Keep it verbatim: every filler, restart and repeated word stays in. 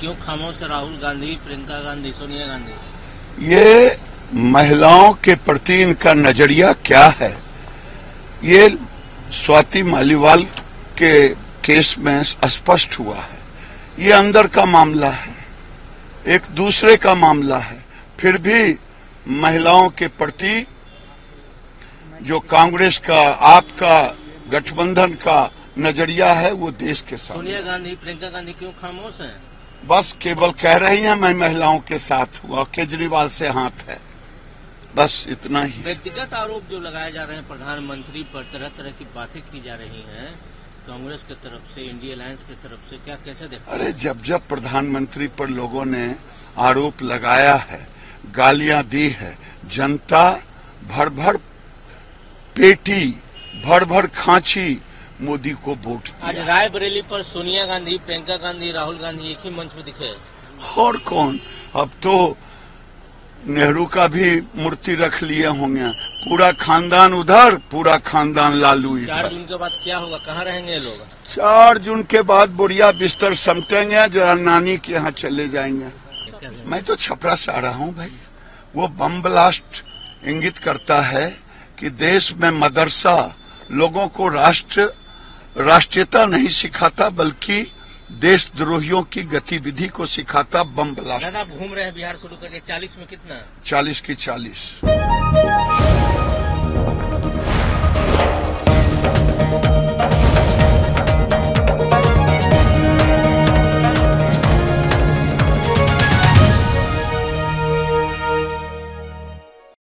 क्यों खामोश है राहुल गांधी, प्रियंका गांधी, सोनिया गांधी? ये महिलाओं के प्रति इनका नजरिया क्या है, ये स्वाति मालीवाल के केस में स्पष्ट हुआ है। ये अंदर का मामला है, एक दूसरे का मामला है। फिर भी महिलाओं के प्रति जो कांग्रेस का, आपका गठबंधन का नजरिया है वो देश के साथ। सोनिया गांधी, प्रियंका गांधी क्यों खामोश हैं? बस केवल कह रही हैं मैं महिलाओं के साथ हुआ, केजरीवाल से हाथ है, बस इतना ही। व्यक्तिगत आरोप जो लगाए जा रहे हैं प्रधानमंत्री पर, तरह तरह की बातें की जा रही हैं कांग्रेस की तरफ से, इंडिया अलायंस की तरफ से, क्या कैसे देखा? अरे जब जब प्रधानमंत्री पर लोगों ने आरोप लगाया है, गालियां दी है, जनता भर भर पेटी, भर भर खांची मोदी को वोट। आज रायबरेली पर सोनिया गांधी, प्रियंका गांधी, राहुल गांधी एक ही मंच पे दिखे, और कौन? अब तो नेहरू का भी मूर्ति रख लिए होंगे, पूरा खानदान उधर, पूरा खानदान लालू इधर। चार जून के बाद क्या होगा, कहाँ रहेंगे ये लोग? चार जून के बाद बुढ़िया बिस्तर समटेंगे, जरा नानी के यहाँ चले जाएंगे। मैं तो छपरा से आ रहा हूँ भाई, वो बम ब्लास्ट इंगित करता है कि देश में मदरसा लोगों को राष्ट्र राष्ट्रीयता नहीं सिखाता, बल्कि देशद्रोहियों की गतिविधि को सिखाता। बम ब्लास्ट घूम रहे हैं बिहार शुरू करके, चालीस में कितना? चालीस की चालीस।